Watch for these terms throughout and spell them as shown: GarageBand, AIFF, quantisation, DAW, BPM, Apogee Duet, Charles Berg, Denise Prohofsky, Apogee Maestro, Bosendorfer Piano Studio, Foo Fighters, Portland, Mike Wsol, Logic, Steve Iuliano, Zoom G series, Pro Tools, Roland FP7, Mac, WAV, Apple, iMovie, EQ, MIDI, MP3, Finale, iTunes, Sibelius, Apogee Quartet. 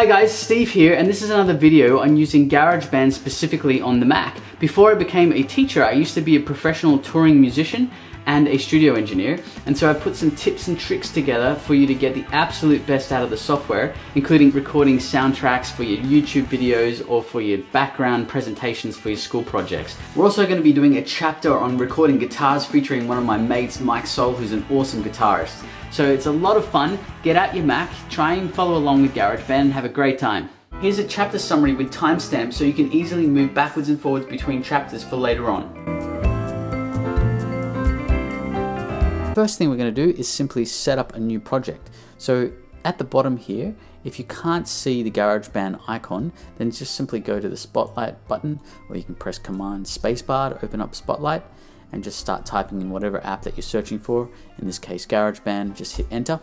Hi guys, Steve here, and this is another video on using GarageBand specifically on the Mac. Before I became a teacher, I used to be a professional touring musician and a studio engineer, and so I put some tips and tricks together for you to get the absolute best out of the software, including recording soundtracks for your YouTube videos or for your background presentations for your school projects. We're also going to be doing a chapter on recording guitars featuring one of my mates, Mike Wsol, who's an awesome guitarist. So it's a lot of fun. Get out your Mac, try and follow along with GarageBand and have a great time. Here's a chapter summary with timestamps so you can easily move backwards and forwards between chapters for later on. First thing we're going to do is simply set up a new project. So at the bottom here, if you can't see the GarageBand icon, then just simply go to the Spotlight button, or you can press Command Spacebar to open up Spotlight and just start typing in whatever app that you're searching for. In this case, GarageBand, just hit enter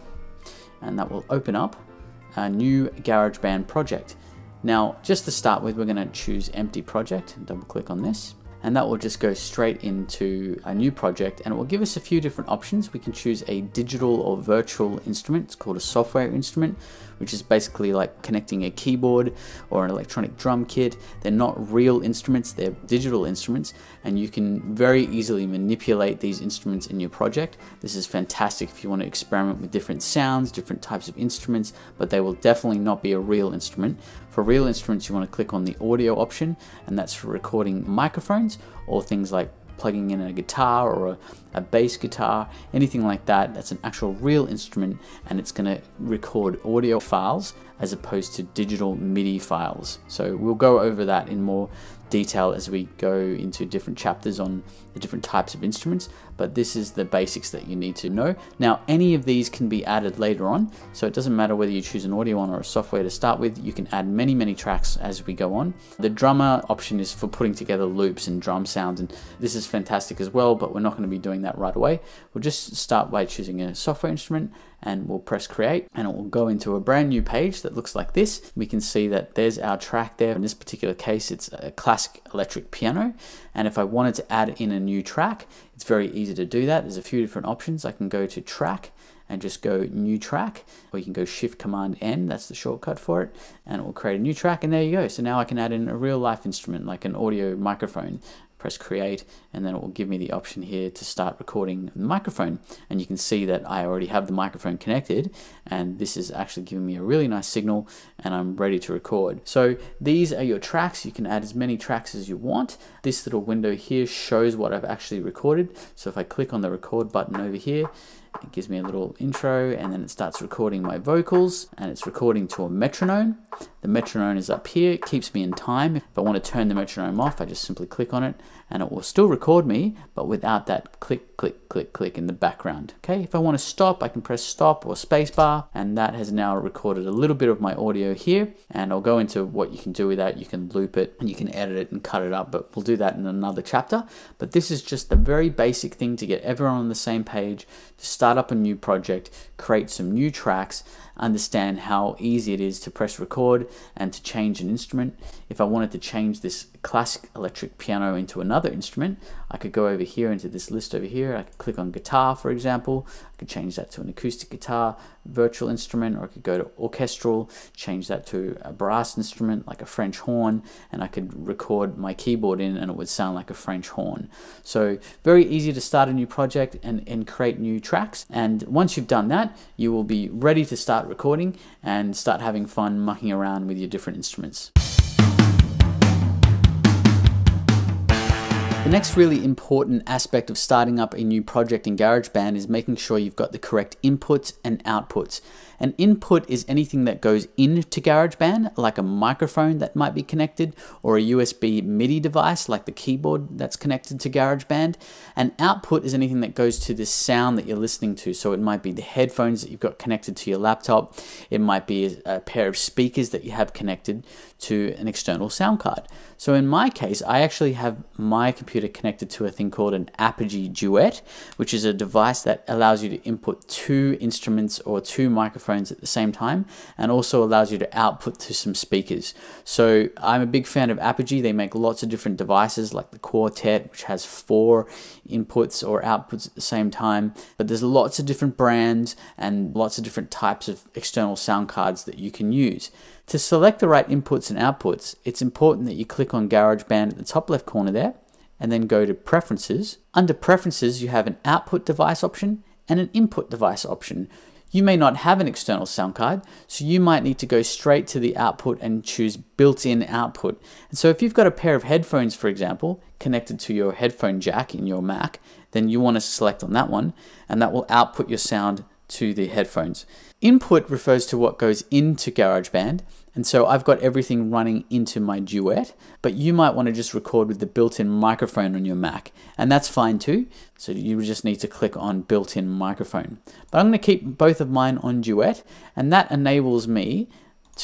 and that will open up a new GarageBand project. Now, just to start with, we're going to choose Empty Project and double click on this. And that will just go straight into a new project, and it will give us a few different options. We can choose a digital or virtual instrument. It's called a software instrument, which is basically like connecting a keyboard or an electronic drum kit. They're not real instruments, they're digital instruments, and you can very easily manipulate these instruments in your project. This is fantastic if you want to experiment with different sounds, different types of instruments, but they will definitely not be a real instrument. For real instruments, you want to click on the audio option, and that's for recording microphones or things like plugging in a guitar or a bass guitar, anything like that. That's an actual real instrument, and it's going to record audio files as opposed to digital MIDI files. So we'll go over that in more detail as we go into different chapters on the different types of instruments, but this is the basics that you need to know. Now, any of these can be added later on, so it doesn't matter whether you choose an audio one or a software to start with. You can add many tracks as we go on. The drummer option is for putting together loops and drum sounds, and this is fantastic as well, but we're not going to be doing that right away. We'll just start by choosing a software instrument, and we'll press create, and it will go into a brand new page that looks like this. We can see that there's our track there. In this particular case, it's a classic electric piano, and if I wanted to add in a new track, it's very easy to do that. There's a few different options. I can go to track and just go new track, or you can go shift command N, that's the shortcut for it, and it will create a new track, and there you go. So now I can add in a real life instrument like an audio microphone. Press create, and then it will give me the option here to start recording the microphone, and you can see that I already have the microphone connected, and this is actually giving me a really nice signal, and I'm ready to record. So these are your tracks. You can add as many tracks as you want. This little window here shows what I've actually recorded, so if I click on the record button over here, it gives me a little intro, and then it starts recording my vocals, and it's recording to a metronome. The metronome is up here, it keeps me in time. If I want to turn the metronome off, I just simply click on it, and it will still record me, but without that click, click, click, click in the background. Okay, if I want to stop, I can press stop or spacebar, and that has now recorded a little bit of my audio here, and I'll go into what you can do with that. You can loop it, and you can edit it and cut it up, but we'll do that in another chapter. But this is just the very basic thing to get everyone on the same page, to start up a new project, create some new tracks, understand how easy it is to press record and to change an instrument. If I wanted to change this classic electric piano into another instrument, I could go over here into this list over here. I could click on guitar, for example. I could change that to an acoustic guitar, virtual instrument, or I could go to orchestral, change that to a brass instrument like a French horn, and I could record my keyboard in and it would sound like a French horn. So very easy to start a new project and create new tracks. And once you've done that, you will be ready to start recording and start having fun mucking around with your different instruments. The next really important aspect of starting up a new project in GarageBand is making sure you've got the correct inputs and outputs. An input is anything that goes into GarageBand, like a microphone that might be connected, or a USB MIDI device like the keyboard that's connected to GarageBand. An output is anything that goes to the sound that you're listening to. So it might be the headphones that you've got connected to your laptop. It might be a pair of speakers that you have connected to an external sound card. So in my case, I actually have my computer connected to a thing called an Apogee Duet, which is a device that allows you to input two instruments or two microphones microphones at the same time, and also allows you to output to some speakers. So I'm a big fan of Apogee. They make lots of different devices like the Quartet, which has 4 inputs or outputs at the same time, but there's lots of different brands and lots of different types of external sound cards that you can use. To select the right inputs and outputs, it's important that you click on GarageBand at the top left corner there, and then go to Preferences. Under Preferences, you have an output device option and an input device option. You may not have an external sound card, so you might need to go straight to the output and choose built-in output. And so if you've got a pair of headphones, for example, connected to your headphone jack in your Mac, then you want to select on that one, and that will output your sound to the headphones. Input refers to what goes into GarageBand, and so I've got everything running into my Duet, but you might want to just record with the built-in microphone on your Mac, and that's fine too. So you just need to click on built-in microphone. But I'm going to keep both of mine on Duet, and that enables me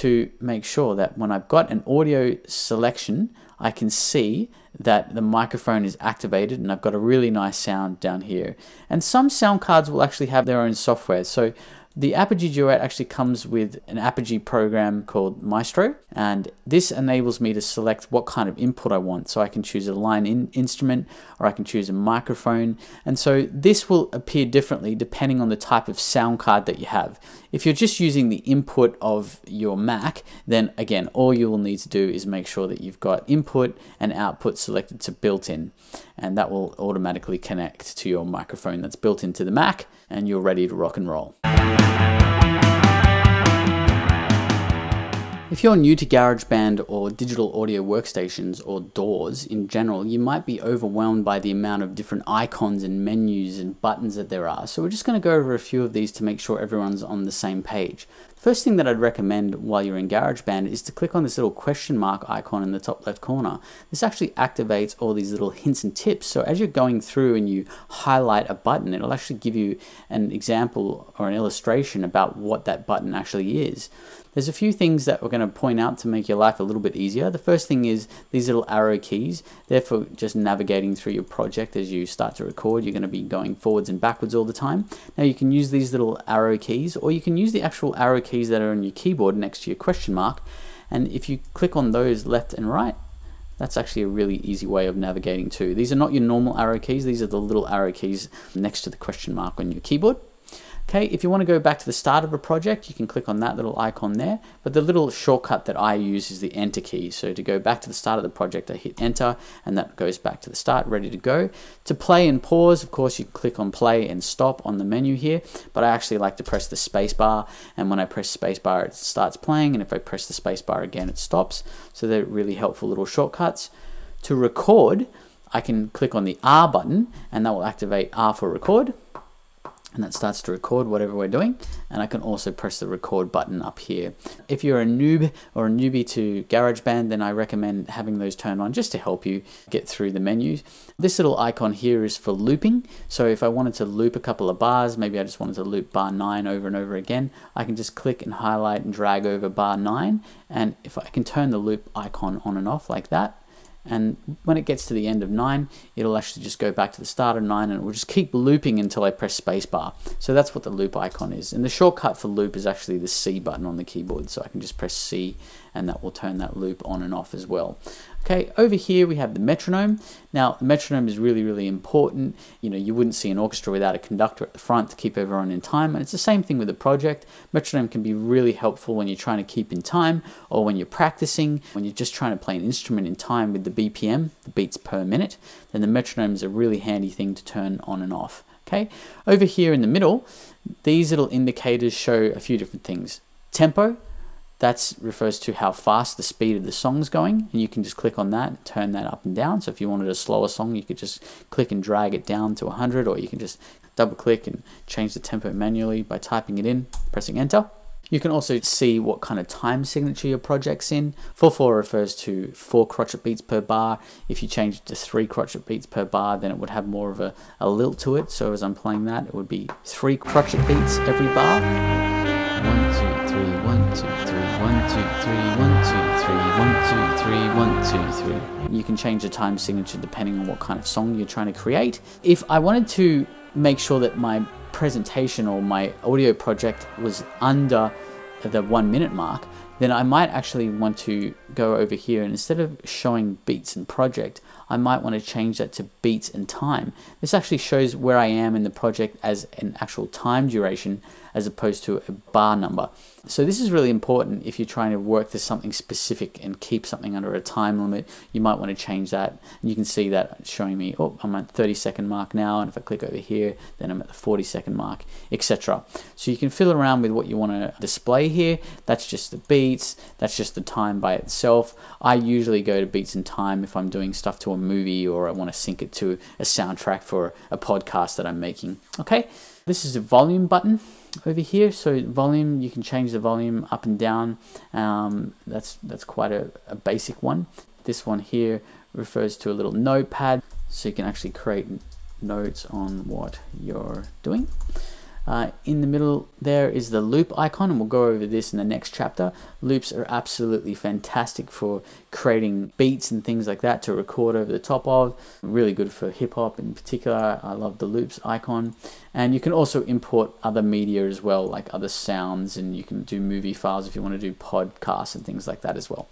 to make sure that when I've got an audio selection, I can see that the microphone is activated and I've got a really nice sound down here. And some sound cards will actually have their own software. So the Apogee Duet actually comes with an Apogee program called Maestro, and this enables me to select what kind of input I want. So I can choose a line-in instrument, or I can choose a microphone. And so this will appear differently depending on the type of sound card that you have. If you're just using the input of your Mac, then again, all you will need to do is make sure that you've got input and output selected to built-in, and that will automatically connect to your microphone that's built into the Mac, and you're ready to rock and roll. If you're new to GarageBand or digital audio workstations or DAWs in general, you might be overwhelmed by the amount of different icons and menus and buttons that there are. So we're just going to go over a few of these to make sure everyone's on the same page. First thing that I'd recommend while you're in GarageBand is to click on this little question mark icon in the top left corner. This actually activates all these little hints and tips. So as you're going through and you highlight a button, it'll actually give you an example or an illustration about what that button actually is. There's a few things that we're going to point out to make your life a little bit easier. The first thing is these little arrow keys. They're for just navigating through your project as you start to record. You're going to be going forwards and backwards all the time. Now you can use these little arrow keys, or you can use the actual arrow keys that are on your keyboard next to your question mark. And if you click on those left and right, that's actually a really easy way of navigating too. These are not your normal arrow keys. These are the little arrow keys next to the question mark on your keyboard. Okay, if you want to go back to the start of a project, you can click on that little icon there, but the little shortcut that I use is the Enter key. So to go back to the start of the project, I hit Enter, and that goes back to the start, ready to go. To play and pause, of course, you can click on play and stop on the menu here, but I actually like to press the space bar, and when I press space bar, it starts playing, and if I press the space bar again, it stops. So they're really helpful little shortcuts. To record, I can click on the R button, and that will activate R for record, and that starts to record whatever we're doing. And I can also press the record button up here. If you're a noob or a newbie to GarageBand, then I recommend having those turned on just to help you get through the menus. This little icon here is for looping. So if I wanted to loop a couple of bars, maybe I just wanted to loop bar 9 over and over again, I can just click and highlight and drag over bar 9. And if I can turn the loop icon on and off like that, and when it gets to the end of 9, it'll actually just go back to the start of 9, and it will just keep looping until I press spacebar. So that's what the loop icon is. And the shortcut for loop is actually the C button on the keyboard. So I can just press C, and that will turn that loop on and off as well. Okay, over here we have the metronome. Now, the metronome is really, really important. You know, you wouldn't see an orchestra without a conductor at the front to keep everyone in time. And it's the same thing with the project. Metronome can be really helpful when you're trying to keep in time, or when you're practicing, when you're just trying to play an instrument in time with the BPM, the beats per minute. Then the metronome is a really handy thing to turn on and off. Okay, over here in the middle, these little indicators show a few different things. Tempo. That refers to how fast the speed of the song's going, and you can just click on that and turn that up and down. So if you wanted a slower song, you could just click and drag it down to 100, or you can just double click and change the tempo manually by typing it in, pressing Enter. You can also see what kind of time signature your project's in. 4/4 refers to 4 crotchet beats per bar. If you change it to 3 crotchet beats per bar, then it would have more of a lilt to it. So as I'm playing that, it would be 3 crotchet beats every bar. 1, 2, 3, 1, 2, 3. 1, 2, 3, 1, 2, 3, 1, 2, 1, 2, 3, 1, 2, 3. You can change the time signature depending on what kind of song you're trying to create. If I wanted to make sure that my presentation or my audio project was under the 1 minute mark, then I might actually want to go over here and instead of showing beats and project, I might want to change that to beats and time. This actually shows where I am in the project as an actual time duration as opposed to a bar number. So this is really important if you're trying to work to something specific and keep something under a time limit. You might want to change that. And you can see that showing me, oh, I'm at 30-second mark now, and if I click over here, then I'm at the 40-second mark, etc. So you can fiddle around with what you want to display here. That's just the beats, that's just the time by itself. I usually go to beats and time if I'm doing stuff to a movie or I want to sync it to a soundtrack for a podcast that I'm making. Okay, this is the volume button over here. So volume, you can change the volume up and down. That's quite a basic one. This one here refers to a little notepad, so you can actually create notes on what you're doing. In the middle there is the loop icon, and we'll go over this in the next chapter. Loops are absolutely fantastic for creating beats and things like that to record over the top of. Really good for hip-hop in particular. I love the loops icon. And you can also import other media as well, like other sounds, and you can do movie files if you want to do podcasts and things like that as well.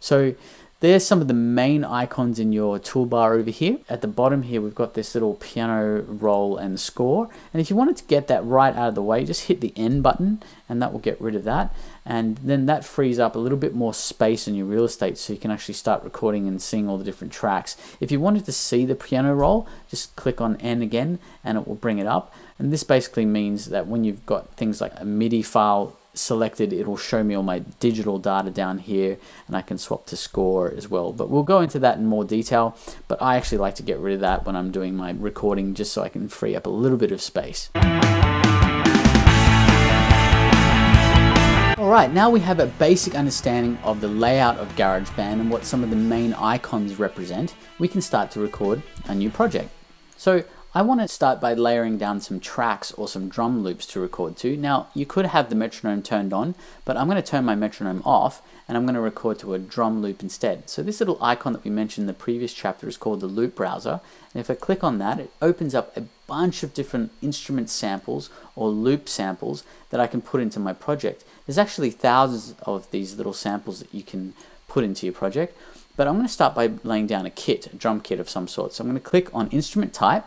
So there's some of the main icons in your toolbar over here. At the bottom here, we've got this little piano roll and score. And if you wanted to get that right out of the way, just hit the N button and that will get rid of that. And then that frees up a little bit more space in your real estate so you can actually start recording and seeing all the different tracks. If you wanted to see the piano roll, just click on N again and it will bring it up. And this basically means that when you've got things like a MIDI file selected, it will show me all my digital data down here, and I can swap to score as well, but we'll go into that in more detail. But I actually like to get rid of that when I'm doing my recording, just so I can free up a little bit of space. Alright, now we have a basic understanding of the layout of GarageBand and what some of the main icons represent. We can start to record a new project. So I want to start by layering down some tracks or some drum loops to record to. Now, you could have the metronome turned on, but I'm going to turn my metronome off and I'm going to record to a drum loop instead. So this little icon that we mentioned in the previous chapter is called the loop browser. And if I click on that, it opens up a bunch of different instrument samples or loop samples that I can put into my project. There's actually thousands of these little samples that you can put into your project. But I'm going to start by laying down a kit, a drum kit of some sort. So I'm going to click on instrument type,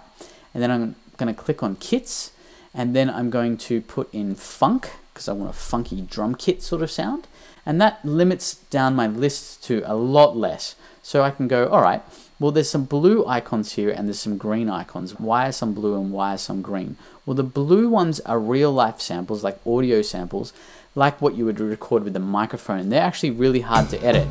and then I'm going to click on kits, and then I'm going to put in funk because I want a funky drum kit sort of sound. And that limits down my list to a lot less. So I can go, all right, well, there's some blue icons here and there's some green icons. Why are some blue and why are some green? Well, the blue ones are real life samples, like audio samples, like what you would record with the microphone. And they're actually really hard to edit.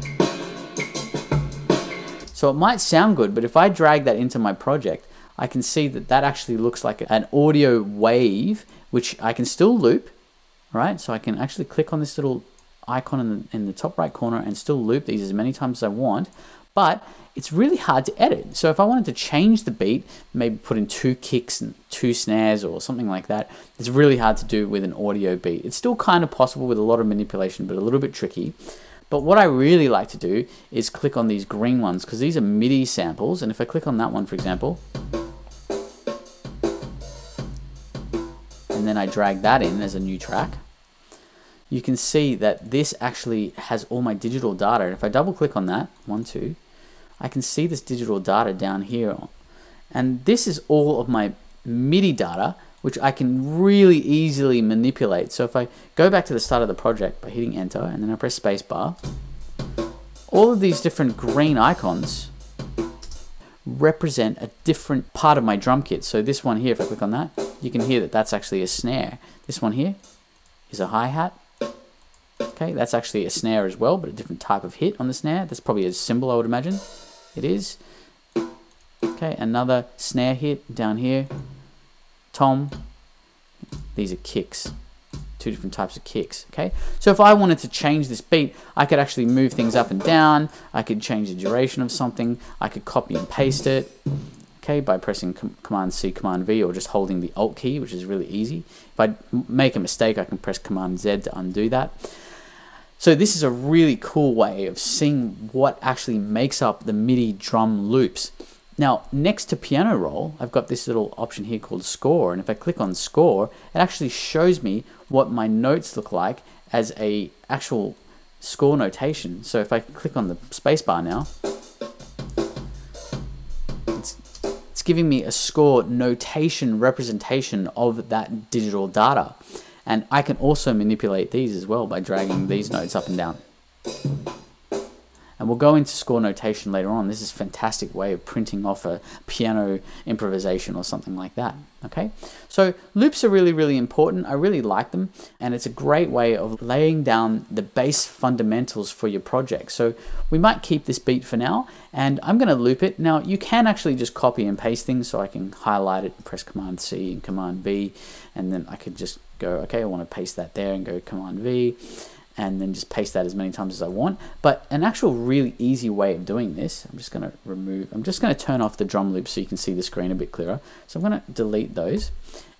So it might sound good, but if I drag that into my project, I can see that that actually looks like an audio wave, which I can still loop, right? So I can actually click on this little icon in the top right corner and still loop these as many times as I want, but it's really hard to edit. So if I wanted to change the beat, maybe put in 2 kicks and 2 snares or something like that, it's really hard to do with an audio beat. It's still kind of possible with a lot of manipulation, but a little bit tricky. But what I really like to do is click on these green ones because these are MIDI samples. And if I click on that one, for example, and then I drag that in as a new track, you can see that this actually has all my digital data. If I double click on that, 1, 2, I can see this digital data down here. And this is all of my MIDI data, which I can really easily manipulate. So if I go back to the start of the project by hitting enter and then I press spacebar, all of these different green icons represent a different part of my drum kit. So this one here, if I click on that, you can hear that that's actually a snare. This one here is a hi-hat. Okay, that's actually a snare as well, but a different type of hit on the snare. That's probably a cymbal, I would imagine. It is. Okay, another snare hit down here. Tom, these are kicks, 2 different types of kicks, okay? So if I wanted to change this beat, I could actually move things up and down, I could change the duration of something, I could copy and paste it, okay, by pressing Command-C, Command-V, or just holding the Alt key, which is really easy. If I make a mistake, I can press Command-Z to undo that. So this is a really cool way of seeing what actually makes up the MIDI drum loops. Now, next to piano roll, I've got this little option here called score, and if I click on score, it actually shows me what my notes look like as a actual score notation. So if I click on the spacebar now, it's giving me a score notation representation of that digital data. And I can also manipulate these as well by dragging these notes up and down. And we'll go into score notation later on. This is a fantastic way of printing off a piano improvisation or something like that. Okay, so loops are really, really important. I really like them. And it's a great way of laying down the base fundamentals for your project. So we might keep this beat for now, and I'm gonna loop it. Now you can actually just copy and paste things, so I can highlight it, press Command C and Command V, and then I could just go, okay, I want to paste that there, and go Command V, and then just paste that as many times as I want. But an actual really easy way of doing this, I'm just going to turn off the drum loop so you can see the screen a bit clearer. So I'm going to delete those.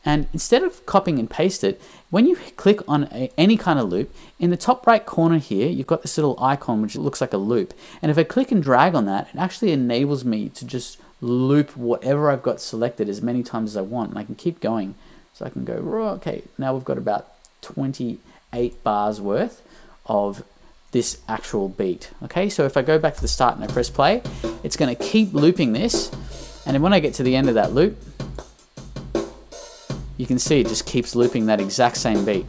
And instead of copying and paste it, when you click on any kind of loop, in the top right corner here, you've got this little icon which looks like a loop. And if I click and drag on that, it actually enables me to just loop whatever I've got selected as many times as I want. And I can keep going. So I can go, okay, now we've got about 28 bars worth of this actual beat. Okay, so if I go back to the start and I press play, it's going to keep looping this. And then when I get to the end of that loop, you can see it just keeps looping that exact same beat.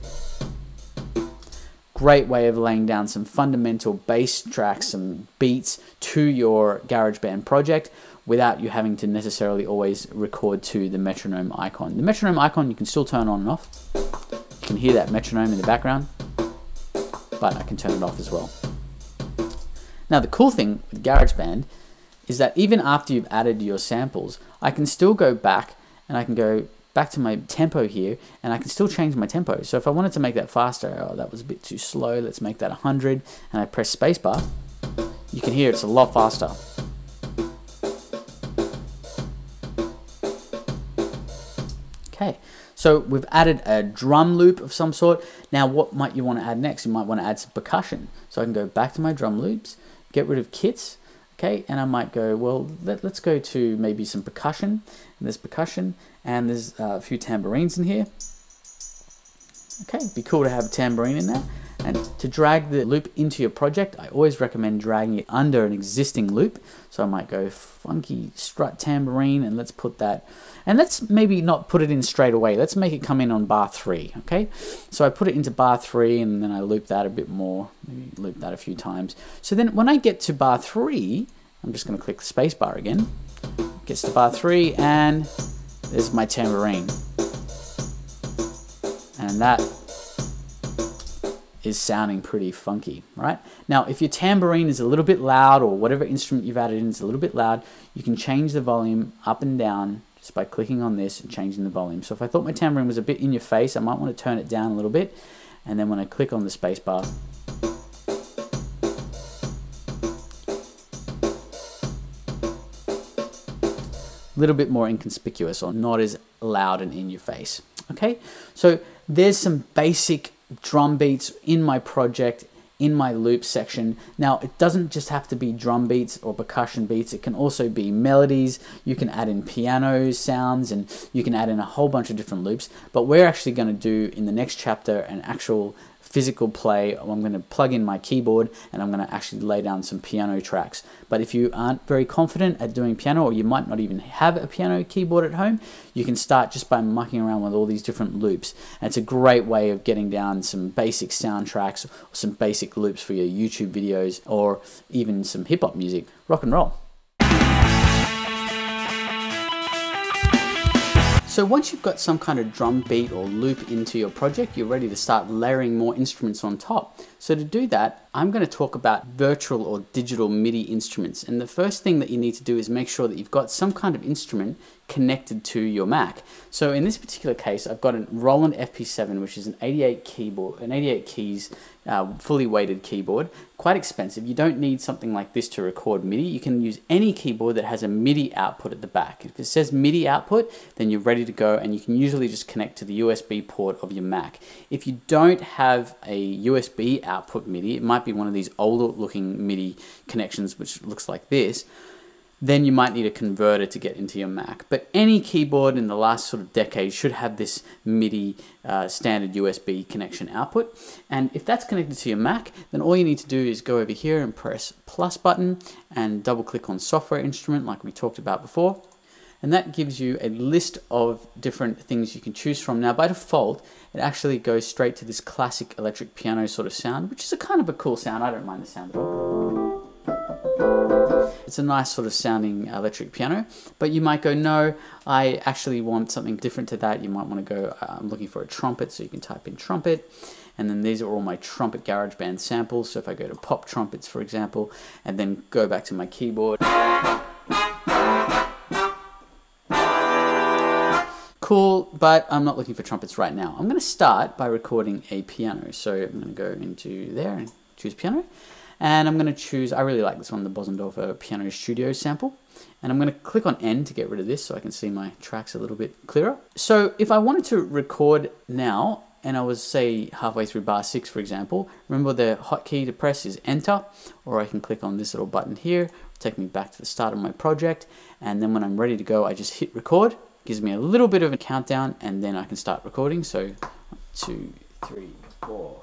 Great way of laying down some fundamental bass tracks, some beats to your GarageBand project, without you having to necessarily always record to the metronome icon. The metronome icon you can still turn on and off. You can hear that metronome in the background, but I can turn it off as well. Now the cool thing with GarageBand is that even after you've added your samples, I can still go back, and I can go back to my tempo here, and I can still change my tempo. So if I wanted to make that faster, oh, that was a bit too slow, let's make that 100, and I press spacebar, you can hear it's a lot faster. Okay, so we've added a drum loop of some sort. Now what might you want to add next? You might want to add some percussion. So I can go back to my drum loops, get rid of kits, okay, and I might go, well, let's go to maybe some percussion, and there's percussion, and there's a few tambourines in here. Okay, it'd be cool to have a tambourine in there. And to drag the loop into your project, I always recommend dragging it under an existing loop. So I might go funky strut tambourine, and let's put that, and let's maybe not put it in straight away. Let's make it come in on bar 3, okay? So I put it into bar 3, and then I loop that a bit more, maybe loop that a few times. So then when I get to bar 3, I'm just gonna click the space bar again. It gets to bar 3, and there's my tambourine. And that is sounding pretty funky, right? Now, if your tambourine is a little bit loud, or whatever instrument you've added in is a little bit loud, you can change the volume up and down just by clicking on this and changing the volume. So if I thought my tambourine was a bit in your face, I might want to turn it down a little bit. And then when I click on the space bar, a little bit more inconspicuous, or not as loud and in your face, okay? So there's some basic drum beats in my project, in my loop section. Now, it doesn't just have to be drum beats or percussion beats. It can also be melodies. You can add in piano sounds, and you can add in a whole bunch of different loops. But we're actually going to do in the next chapter an actual physical play. I'm going to plug in my keyboard, and I'm going to actually lay down some piano tracks. But if you aren't very confident at doing piano, or you might not even have a piano keyboard at home, you can start just by mucking around with all these different loops. And it's a great way of getting down some basic soundtracks, or some basic loops for your YouTube videos, or even some hip-hop music, rock and roll. So once you've got some kind of drum beat or loop into your project, you're ready to start layering more instruments on top. So to do that, I'm going to talk about virtual or digital MIDI instruments. And the first thing that you need to do is make sure that you've got some kind of instrument connected to your Mac. So in this particular case, I've got a Roland FP7, which is an 88 keyboard, an 88 keys fully weighted keyboard, quite expensive. You don't need something like this to record MIDI. You can use any keyboard that has a MIDI output at the back. If it says MIDI output, then you're ready to go, and you can usually just connect to the USB port of your Mac. If you don't have a USB output MIDI, it might be one of these older looking MIDI connections, which looks like this, then you might need a converter to get into your Mac. But any keyboard in the last sort of decade should have this MIDI standard USB connection output. And if that's connected to your Mac, then all you need to do is go over here and press plus button and double click on software instrument like we talked about before. And that gives you a list of different things you can choose from. Now by default, it actually goes straight to this classic electric piano sort of sound, which is a kind of a cool sound. I don't mind the sound at all. It's a nice sort of sounding electric piano, but you might go, no, I actually want something different to that. You might want to go, I'm looking for a trumpet, so you can type in trumpet. And then these are all my trumpet GarageBand samples. So if I go to pop trumpets, for example, and then go back to my keyboard. Cool, but I'm not looking for trumpets right now. I'm going to start by recording a piano. So I'm going to go into there and choose piano. And I'm going to choose, I really like this one, the Bosendorfer Piano Studio sample. And I'm going to click on N to get rid of this so I can see my tracks a little bit clearer. So if I wanted to record now, and I was, say, halfway through bar 6, for example, remember the hotkey to press is Enter, or I can click on this little button here, take me back to the start of my project, and then when I'm ready to go, I just hit record. It gives me a little bit of a countdown, and then I can start recording. So, 1, 2, 3, 4.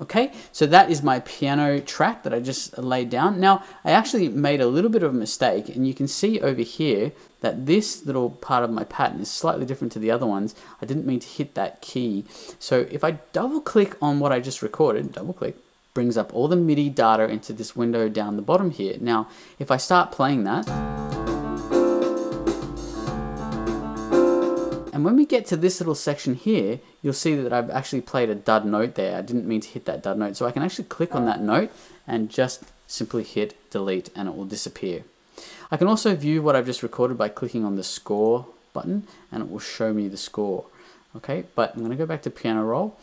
Okay, so that is my piano track that I just laid down. Now, I actually made a little bit of a mistake, and you can see over here that this little part of my pattern is slightly different to the other ones. I didn't mean to hit that key. So if I double click on what I just recorded, double click, brings up all the MIDI data into this window down the bottom here. Now, if I start playing that, and when we get to this little section here, you'll see that I've actually played a dud note there. I didn't mean to hit that dud note. So I can actually click on that note and just simply hit delete and it will disappear. I can also view what I've just recorded by clicking on the score button and it will show me the score. Okay, but I'm going to go back to piano roll,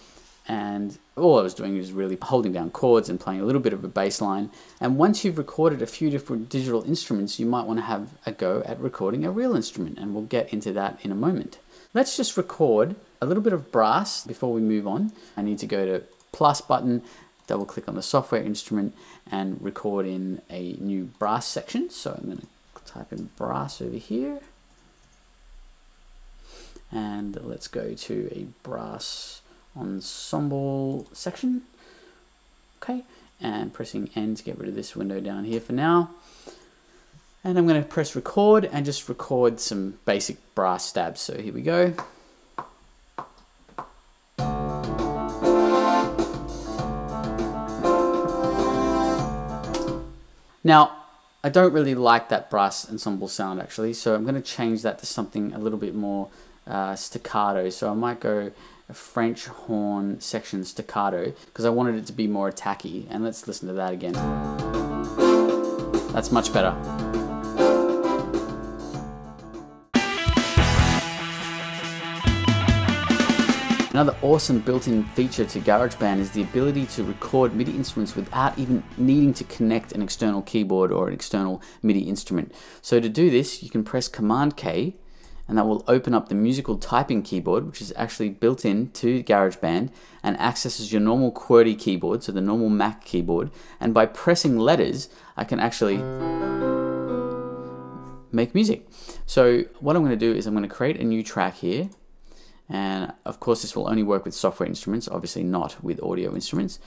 and all I was doing is really holding down chords and playing a little bit of a bass line. And once you've recorded a few different digital instruments, you might want to have a go at recording a real instrument, and we'll get into that in a moment. Let's just record a little bit of brass before we move on. I need to go to plus button, double click on the software instrument and record in a new brass section. So I'm going to type in brass over here. And let's go to a brass ensemble section. Okay, and pressing N to get rid of this window down here for now. And I'm going to press record and just record some basic brass stabs. So here we go. Now, I don't really like that brass ensemble sound actually, so I'm going to change that to something a little bit more staccato. So I might go a French horn section staccato because I wanted it to be more attacky. And let's listen to that again. That's much better. Another awesome built-in feature to GarageBand is the ability to record MIDI instruments without even needing to connect an external keyboard or an external MIDI instrument. So to do this, you can press Command K, and that will open up the musical typing keyboard, which is actually built in to GarageBand and accesses your normal QWERTY keyboard, so the normal Mac keyboard. And by pressing letters, I can actually make music. So what I'm going to do is I'm going to create a new track here. And of course, this will only work with software instruments, obviously not with audio instruments.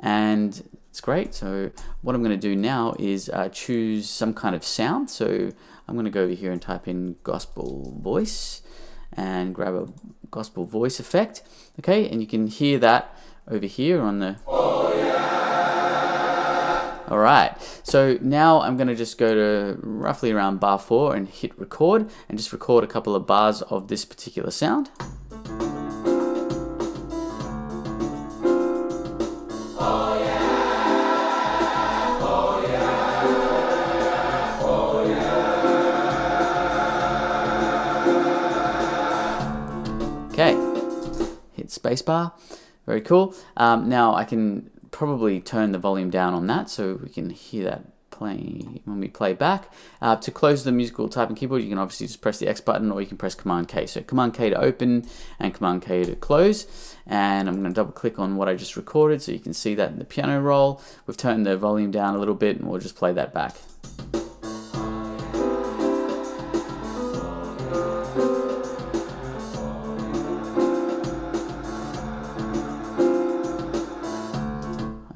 And it's great. So what I'm going to do now is choose some kind of sound. So I'm going to go over here and type in gospel voice and grab a gospel voice effect. Okay, and you can hear that over here on the... Oh, yeah. All right, so now I'm going to just go to roughly around bar 4 and hit record and just record a couple of bars of this particular sound. Spacebar, very cool. Now I can probably turn the volume down on that so we can hear that playing when we play back. To close the musical type and keyboard, you can obviously just press the X button, or you can press Command K. So Command K to open and Command K to close. And I'm going to double click on what I just recorded so you can see that in the piano roll. We've turned the volume down a little bit and we'll just play that back.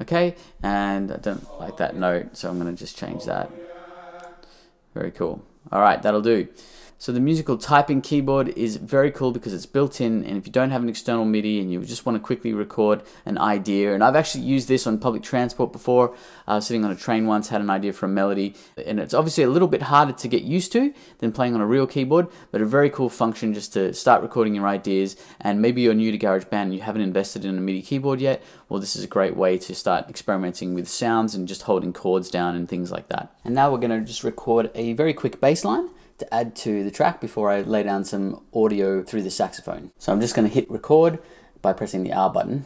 Okay, and I don't like that note, so I'm going to just change that. Very cool. All right, that'll do. So the musical typing keyboard is very cool because it's built in, and if you don't have an external MIDI and you just want to quickly record an idea, and I've actually used this on public transport before. I was sitting on a train once, had an idea for a melody, and it's obviously a little bit harder to get used to than playing on a real keyboard, but a very cool function just to start recording your ideas. And maybe you're new to GarageBand and you haven't invested in a MIDI keyboard yet. Well, this is a great way to start experimenting with sounds and just holding chords down and things like that. And now we're going to just record a very quick bass line to add to the track before I lay down some audio through the saxophone. So I'm just going to hit record by pressing the R button.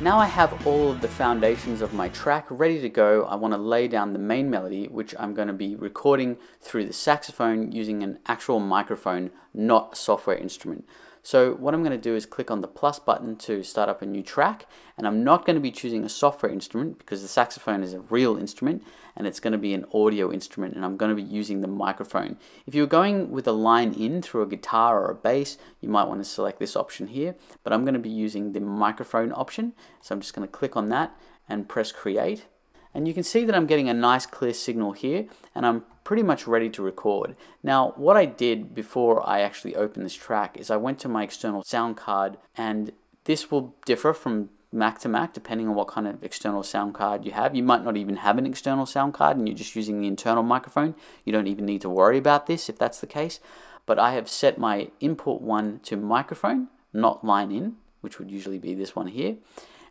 Now I have all of the foundations of my track ready to go. I want to lay down the main melody, which I'm going to be recording through the saxophone using an actual microphone, not a software instrument. So what I'm going to do is click on the plus button to start up a new track, and I'm not going to be choosing a software instrument because the saxophone is a real instrument and it's going to be an audio instrument, and I'm going to be using the microphone. If you're going with a line in through a guitar or a bass, you might want to select this option here, but I'm going to be using the microphone option. So I'm just going to click on that and press create. And you can see that I'm getting a nice clear signal here, and I'm pretty much ready to record. Now, what I did before I actually opened this track is I went to my external sound card, and this will differ from Mac to Mac depending on what kind of external sound card you have. You might not even have an external sound card and you're just using the internal microphone. You don't even need to worry about this if that's the case. But I have set my input 1 to microphone, not line in, which would usually be this one here.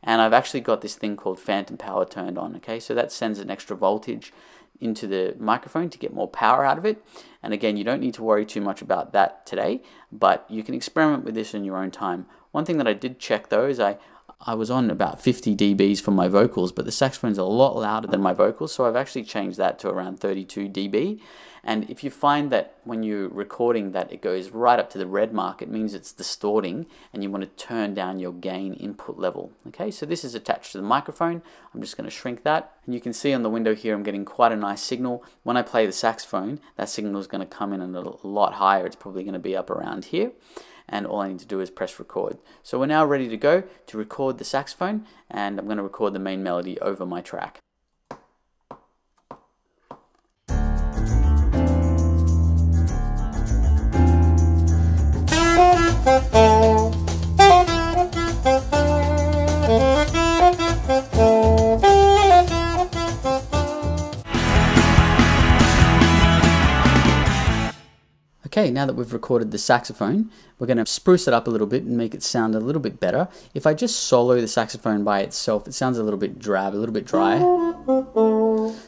And I've actually got this thing called phantom power turned on, okay? So that sends an extra voltage into the microphone to get more power out of it. And again, you don't need to worry too much about that today, but you can experiment with this in your own time. One thing that I did check though is I was on about 50 dBs for my vocals, but the saxophone's a lot louder than my vocals, so I've actually changed that to around 32 dB. And if you find that when you're recording that it goes right up to the red mark, it means it's distorting and you want to turn down your gain input level. Okay, so this is attached to the microphone. I'm just going to shrink that. And you can see on the window here I'm getting quite a nice signal. When I play the saxophone, that signal is going to come in a lot higher. It's probably going to be up around here. And all I need to do is press record. So we're now ready to go to record the saxophone, and I'm going to record the main melody over my track. Okay, now that we've recorded the saxophone, we're going to spruce it up a little bit and make it sound a little bit better. If I just solo the saxophone by itself, it sounds a little bit drab, a little bit dry.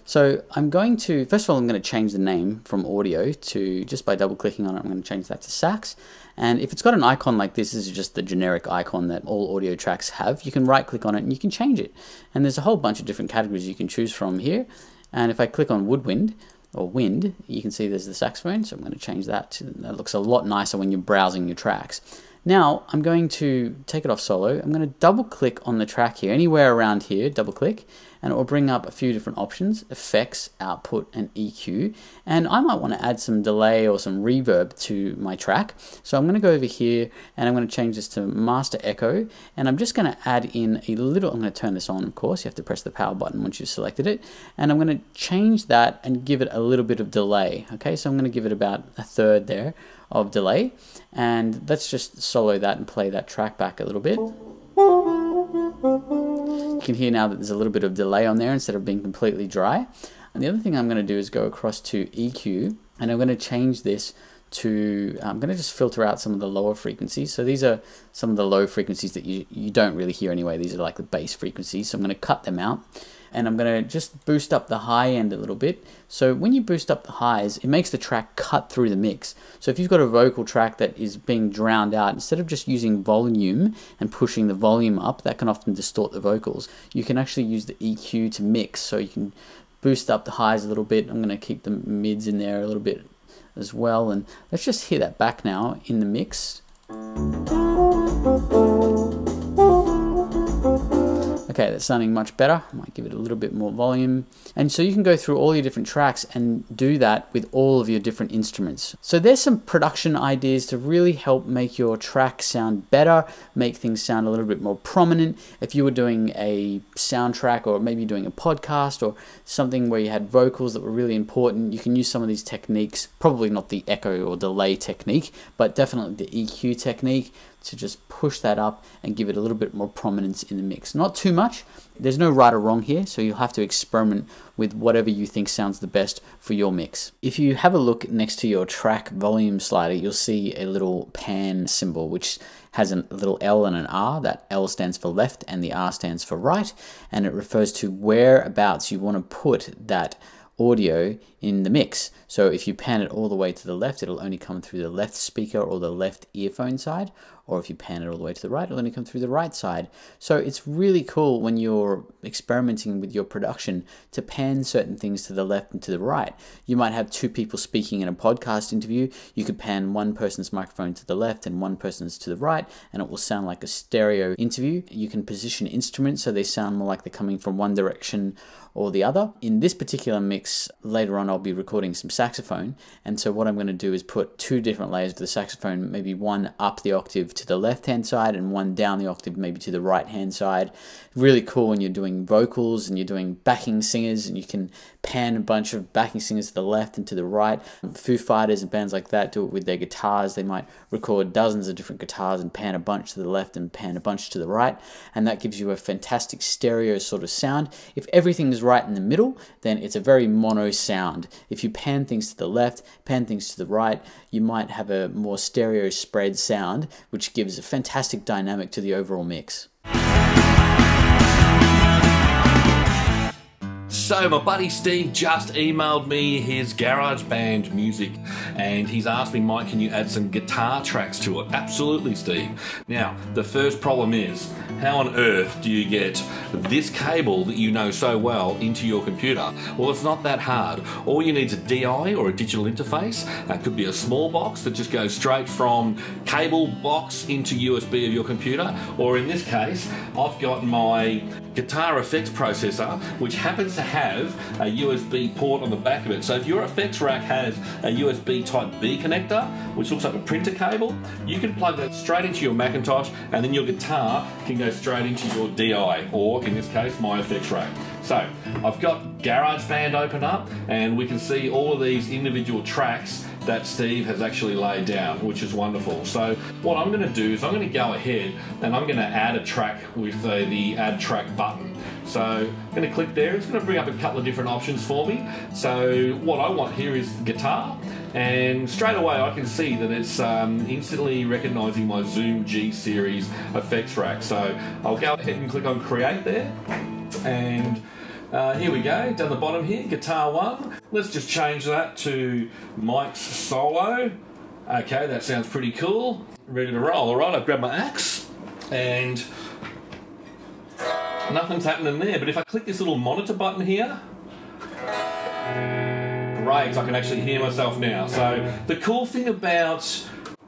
So I'm going to, first of all, I'm going to change the name from audio to, just by double clicking on it, I'm going to change that to sax. And if it's got an icon like this, this is just the generic icon that all audio tracks have. You can right click on it and you can change it. And there's a whole bunch of different categories you can choose from here. And if I click on woodwind, or wind, you can see there's the saxophone, so I'm going to change that to, that looks a lot nicer when you're browsing your tracks. Now I'm going to take it off solo. I'm going to double click on the track here, anywhere around here, double click, and it will bring up a few different options, effects, output, and EQ. And I might want to add some delay or some reverb to my track. So I'm going to go over here and I'm going to change this to master echo. And I'm just going to add in a little, I'm going to turn this on, of course, you have to press the power button once you've selected it. And I'm going to change that and give it a little bit of delay. Okay, so I'm going to give it about a third there of delay. And let's just solo that and play that track back a little bit. You can hear now that there's a little bit of delay on there instead of being completely dry. And the other thing I'm going to do is go across to EQ, and I'm going to change this to, I'm going to just filter out some of the lower frequencies. So these are some of the low frequencies that you don't really hear anyway. These are like the bass frequencies. So I'm going to cut them out. And I'm going to just boost up the high end a little bit. So when you boost up the highs, it makes the track cut through the mix. So if you've got a vocal track that is being drowned out, instead of just using volume and pushing the volume up, that can often distort the vocals, you can actually use the EQ to mix. So you can boost up the highs a little bit. I'm going to keep the mids in there a little bit as well. And let's just hear that back now in the mix. Okay, that's sounding much better. I might give it a little bit more volume. And so you can go through all your different tracks and do that with all of your different instruments. So there's some production ideas to really help make your track sound better, make things sound a little bit more prominent. If you were doing a soundtrack or maybe doing a podcast or something where you had vocals that were really important, you can use some of these techniques, probably not the echo or delay technique, but definitely the EQ technique, to just push that up and give it a little bit more prominence in the mix. Not too much. There's no right or wrong here, so you'll have to experiment with whatever you think sounds the best for your mix. If you have a look next to your track volume slider, you'll see a little pan symbol, which has a little L and an R. That L stands for left and the R stands for right, and it refers to whereabouts you want to put that audio in the mix. So if you pan it all the way to the left, it'll only come through the left speaker or the left earphone side, or if you pan it all the way to the right, it'll only come through the right side. So it's really cool when you're experimenting with your production to pan certain things to the left and to the right. You might have two people speaking in a podcast interview. You could pan one person's microphone to the left and one person's to the right, and it will sound like a stereo interview. You can position instruments so they sound more like they're coming from one direction or the other. In this particular mix, later on I'll be recording some saxophone, and so what I'm going to do is put two different layers of the saxophone, maybe one up the octave to the left hand side and one down the octave maybe to the right hand side. Really cool when you're doing vocals and you're doing backing singers, and you can pan a bunch of backing singers to the left and to the right. Foo Fighters and bands like that do it with their guitars. They might record dozens of different guitars and pan a bunch to the left and pan a bunch to the right, and that gives you a fantastic stereo sort of sound. If everything is right in the middle, then it's a very mono sound. If you pan things to the left, pan things to the right, you might have a more stereo spread sound, which gives a fantastic dynamic to the overall mix. So my buddy Steve just emailed me his GarageBand music, and he's asked me, Mike, can you add some guitar tracks to it? Absolutely, Steve. Now, the first problem is, how on earth do you get this cable that you know so well into your computer? Well, it's not that hard. All you need is a DI, or a digital interface. That could be a small box that just goes straight from cable box into USB of your computer, or in this case, I've got my guitar effects processor, which happens to have a USB port on the back of it. So if your effects rack has a USB type B connector, which looks like a printer cable, you can plug that straight into your Macintosh, and then your guitar can go straight into your DI, or in this case, my effects rack. So I've got GarageBand open up, and we can see all of these individual tracks that Steve has actually laid down, which is wonderful. So what I'm going to do is I'm going to go ahead and I'm going to add a track with the add track button. So I'm going to click there. It's going to bring up a couple of different options for me. So what I want here is guitar, and straight away I can see that it's instantly recognizing my Zoom G series effects rack. So I'll go ahead and click on create there, and here we go, down the bottom here, guitar one. Let's just change that to Mike's solo. Okay, that sounds pretty cool. Ready to roll. All right, I've grabbed my axe, and nothing's happening there. But if I click this little monitor button here, great, I can actually hear myself now. So the cool thing about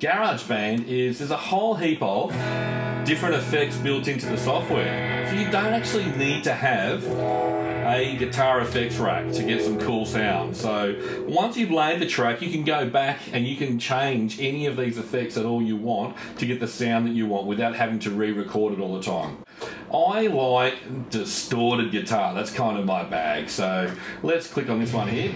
GarageBand is there's a whole heap of different effects built into the software. So you don't actually need to have a guitar effects rack to get some cool sound. So once you've laid the track, you can go back and you can change any of these effects at all you want to get the sound that you want without having to re-record it all the time. I like distorted guitar, that's kind of my bag. So let's click on this one here.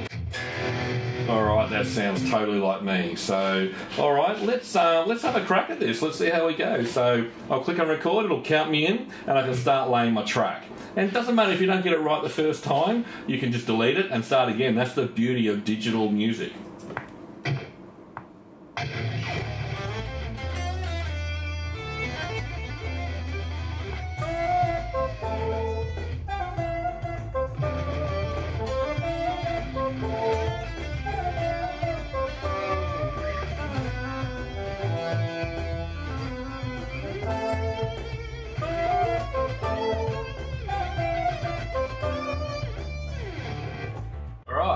Alright, that sounds totally like me. So, alright, let's have a crack at this. Let's see how we go. So, I'll click on record, it'll count me in, and I can start laying my track. And it doesn't matter if you don't get it right the first time, you can just delete it and start again. That's the beauty of digital music.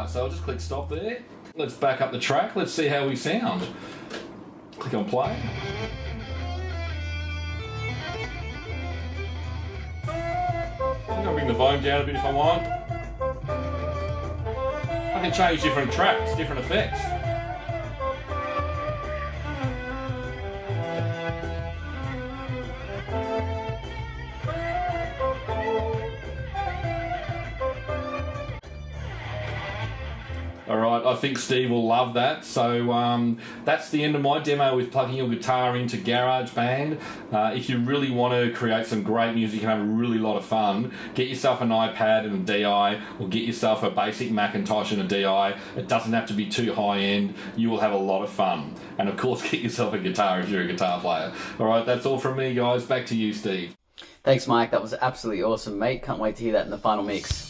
So I'll just click stop there. Let's back up the track. Let's see how we sound. Click on play. I can bring the volume down a bit if I want. I can change different tracks, different effects. Alright, I think Steve will love that. So that's the end of my demo with plugging your guitar into GarageBand. If you really want to create some great music and have a really lot of fun, get yourself an iPad and a DI, or get yourself a basic Macintosh and a DI. It doesn't have to be too high-end. You will have a lot of fun. And of course, get yourself a guitar if you're a guitar player. Alright, that's all from me, guys. Back to you, Steve. Thanks, Mike. That was absolutely awesome, mate. Can't wait to hear that in the final mix.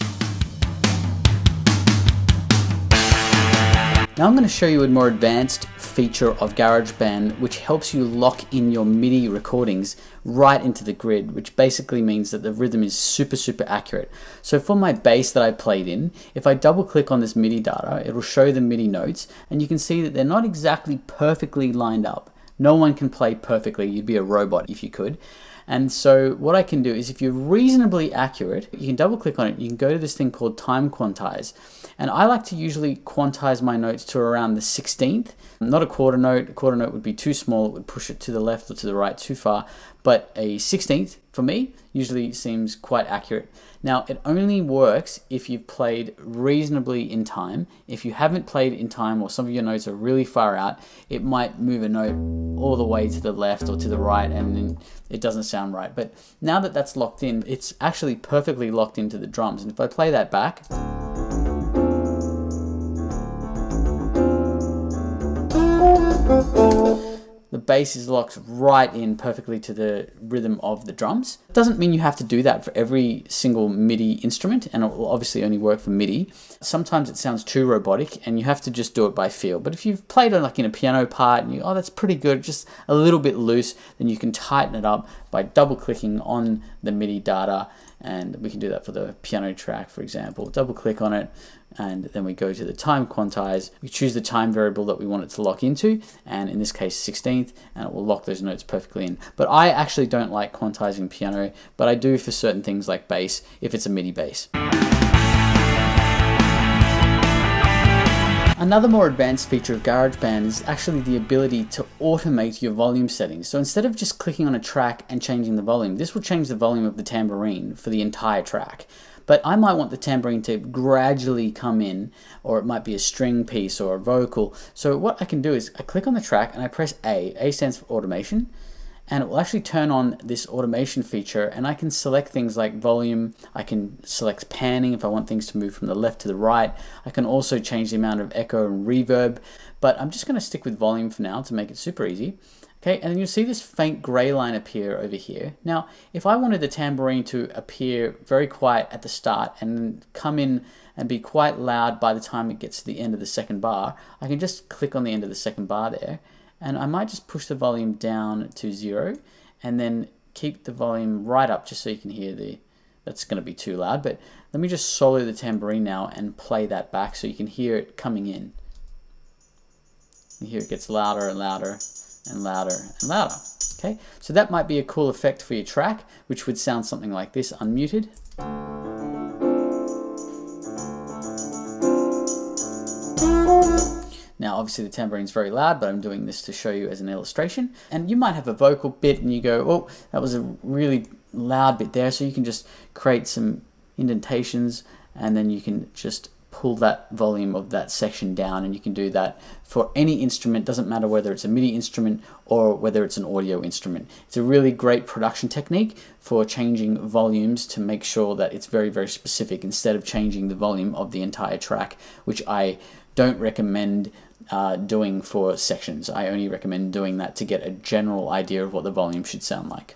Now I'm going to show you a more advanced feature of GarageBand which helps you lock in your MIDI recordings right into the grid, which basically means that the rhythm is super accurate. So for my bass that I played in, if I double click on this MIDI data, it'll show the MIDI notes and you can see that they're not exactly perfectly lined up. No one can play perfectly, you'd be a robot if you could. And so what I can do is if you're reasonably accurate, you can double click on it, you can go to this thing called time quantize. And I like to usually quantize my notes to around the 16th, not a quarter note. A quarter note would be too small, it would push it to the left or to the right too far, but a 16th for me usually seems quite accurate. Now it only works if you've played reasonably in time. If you haven't played in time or some of your notes are really far out, it might move a note all the way to the left or to the right and then it doesn't sound right. But now that that's locked in, it's actually perfectly locked into the drums. And if I play that back, the bass is locked right in perfectly to the rhythm of the drums. It doesn't mean you have to do that for every single MIDI instrument, and it will obviously only work for MIDI. Sometimes it sounds too robotic and you have to just do it by feel. But if you've played on like in a piano part and you, oh, that's pretty good, just a little bit loose, then you can tighten it up by double clicking on the MIDI data. And we can do that for the piano track, for example. Double click on it and then we go to the time quantize. We choose the time variable that we want it to lock into, and in this case 16th, and it will lock those notes perfectly in. But I actually don't like quantizing piano, but I do for certain things like bass if it's a MIDI bass. Another more advanced feature of GarageBand is actually the ability to automate your volume settings. So instead of just clicking on a track and changing the volume, this will change the volume of the tambourine for the entire track. But I might want the tambourine to gradually come in, or it might be a string piece or a vocal. So what I can do is I click on the track and I press A. A stands for automation. And it will actually turn on this automation feature, and I can select things like volume, I can select panning if I want things to move from the left to the right. I can also change the amount of echo and reverb, but I'm just gonna stick with volume for now to make it super easy. Okay, and then you'll see this faint gray line appear over here. Now, if I wanted the tambourine to appear very quiet at the start and come in and be quite loud by the time it gets to the end of the second bar, I can just click on the end of the second bar there. And I might just push the volume down to 0 and then keep the volume right up just so you can hear the, that's going to be too loud, but let me just solo the tambourine now and play that back so you can hear it coming in. You hear it gets louder and louder and louder and louder. Okay, so that might be a cool effect for your track, which would sound something like this, unmuted. Now obviously the tambourine's very loud, but I'm doing this to show you as an illustration. And you might have a vocal bit and you go, oh, that was a really loud bit there. So you can just create some indentations and then you can just pull that volume of that section down, and you can do that for any instrument. Doesn't matter whether it's a MIDI instrument or whether it's an audio instrument. It's a really great production technique for changing volumes to make sure that it's very, very specific instead of changing the volume of the entire track, which I don't recommend doing for sections. I only recommend doing that to get a general idea of what the volume should sound like.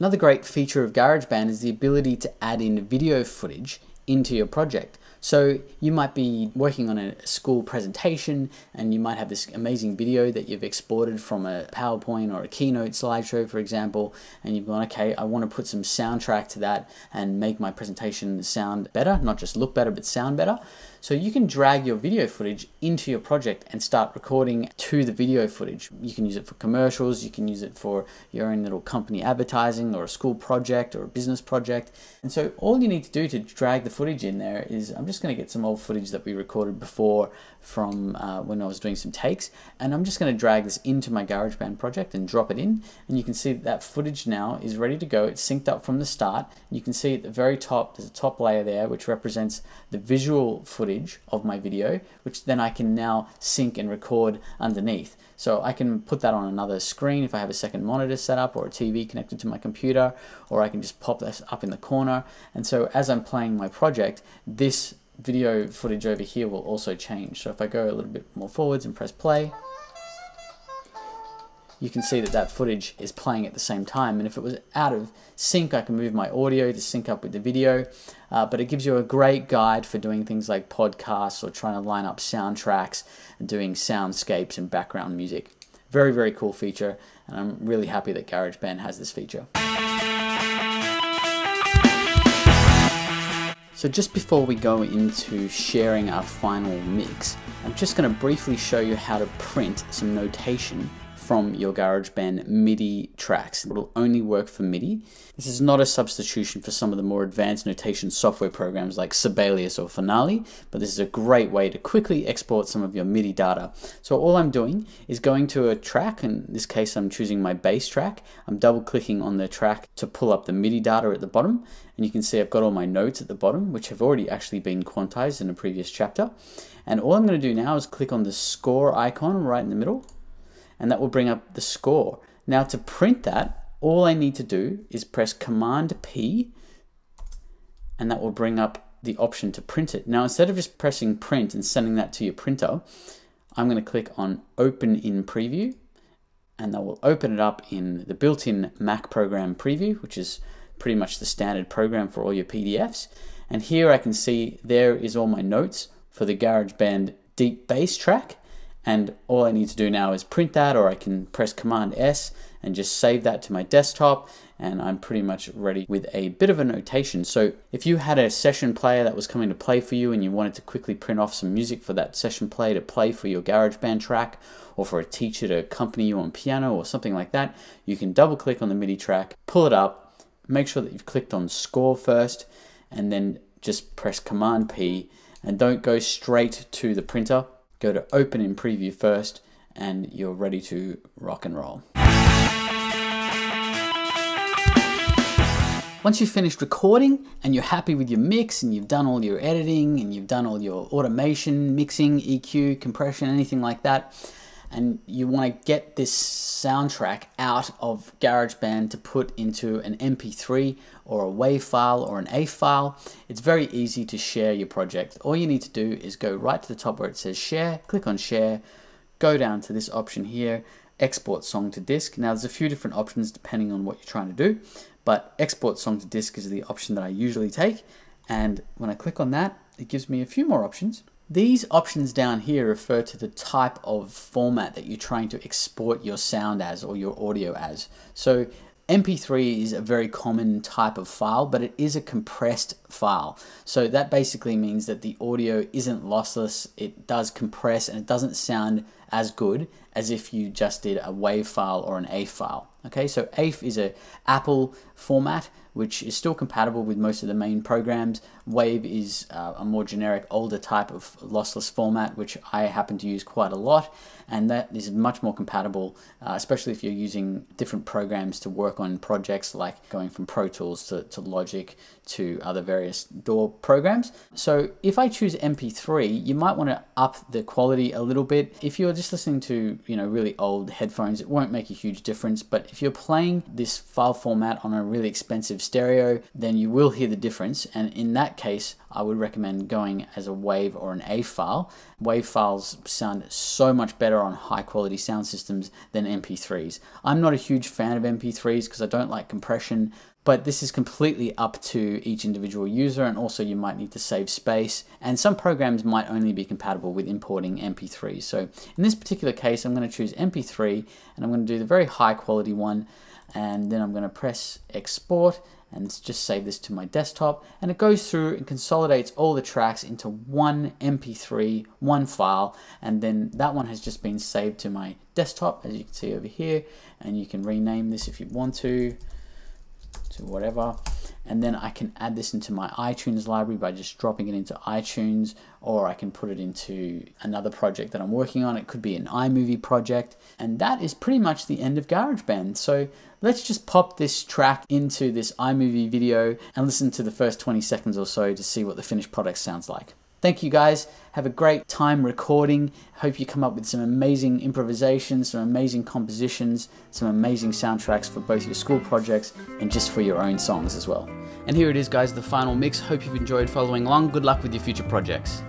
Another great feature of GarageBand is the ability to add in video footage into your project. So you might be working on a school presentation and you might have this amazing video that you've exported from a PowerPoint or a Keynote slideshow, for example, and you've gone, okay, I want to put some soundtrack to that and make my presentation sound better, not just look better, but sound better. So you can drag your video footage into your project and start recording to the video footage. You can use it for commercials, you can use it for your own little company advertising or a school project or a business project. And so all you need to do to drag the footage in there is, I'm just going to get some old footage that we recorded before from when I was doing some takes, and I'm just going to drag this into my GarageBand project and drop it in, and you can see that footage now is ready to go. It's synced up from the start. You can see at the very top there's a top layer there which represents the visual footage of my video, which then I can now sync and record underneath. So I can put that on another screen if I have a second monitor set up or a TV connected to my computer, or I can just pop this up in the corner. And so as I'm playing my project, this video footage over here will also change. So if I go a little bit more forwards and press play, you can see that that footage is playing at the same time. And if it was out of sync, I can move my audio to sync up with the video. But it gives you a great guide for doing things like podcasts or trying to line up soundtracks and doing soundscapes and background music. Very, very cool feature. And I'm really happy that GarageBand has this feature. So just before we go into sharing our final mix, I'm just going to briefly show you how to print some notation from your GarageBand MIDI tracks. It will only work for MIDI. This is not a substitution for some of the more advanced notation software programs like Sibelius or Finale, but this is a great way to quickly export some of your MIDI data. So all I'm doing is going to a track, in this case I'm choosing my bass track. I'm double clicking on the track to pull up the MIDI data at the bottom, and you can see I've got all my notes at the bottom, which have already actually been quantized in a previous chapter. And all I'm going to do now is click on the score icon right in the middle, and that will bring up the score. Now to print that, all I need to do is press Command P, and that will bring up the option to print it. Now instead of just pressing print and sending that to your printer, I'm going to click on Open in Preview, and that will open it up in the built-in Mac program preview, which is pretty much the standard program for all your PDFs. And here I can see there is all my notes for the GarageBand deep bass track. And all I need to do now is print that, or I can press Command S and just save that to my desktop, and I'm pretty much ready with a bit of a notation. So if you had a session player that was coming to play for you and you wanted to quickly print off some music for that session player to play for your GarageBand track, or for a teacher to accompany you on piano or something like that, you can double click on the MIDI track, pull it up, make sure that you've clicked on score first, and then just press Command P, and don't go straight to the printer. Go to Open in Preview first, and you're ready to rock and roll. Once you've finished recording and you're happy with your mix and you've done all your editing and you've done all your automation, mixing, EQ, compression, anything like that, and you want to get this soundtrack out of GarageBand to put into an MP3 or a WAV file or an AIFF file, it's very easy to share your project. All you need to do is go right to the top where it says share, click on share, go down to this option here, export song to disk. Now there's a few different options depending on what you're trying to do, but export song to disk is the option that I usually take. And when I click on that, it gives me a few more options. These options down here refer to the type of format that you're trying to export your sound as or your audio as. So MP3 is a very common type of file, but it is a compressed file. So that basically means that the audio isn't lossless, it does compress, and it doesn't sound as good as if you just did a WAV file or an AIFF file. Okay, so AIFF is an Apple format, which is still compatible with most of the main programs. WAV is a more generic, older type of lossless format, which I happen to use quite a lot, and that is much more compatible, especially if you're using different programs to work on projects, like going from Pro Tools to Logic to other various DAW programs. So if I choose MP3, you might want to up the quality a little bit. If you're just listening to, you know, really old headphones, it won't make a huge difference, but if you're playing this file format on a really expensive stereo, then you will hear the difference, and in that case I would recommend going as a WAV or an AIFF file. WAV files sound so much better on high quality sound systems than MP3s. I'm not a huge fan of MP3s because I don't like compression, but this is completely up to each individual user, and also you might need to save space, and some programs might only be compatible with importing MP3s. So in this particular case, I'm going to choose MP3, and I'm going to do the very high quality one, and then I'm going to press export and just save this to my desktop, and it goes through and consolidates all the tracks into one MP3, one file, and then that one has just been saved to my desktop, as you can see over here, and you can rename this if you want to whatever, and then I can add this into my iTunes library by just dropping it into iTunes, or I can put it into another project that I'm working on. It could be an iMovie project, and that is pretty much the end of GarageBand. So let's just pop this track into this iMovie video and listen to the first 20 seconds or so to see what the finished product sounds like. Thank you guys, have a great time recording. Hope you come up with some amazing improvisations, some amazing compositions, some amazing soundtracks for both your school projects and just for your own songs as well. And here it is guys, the final mix. Hope you've enjoyed following along. Good luck with your future projects.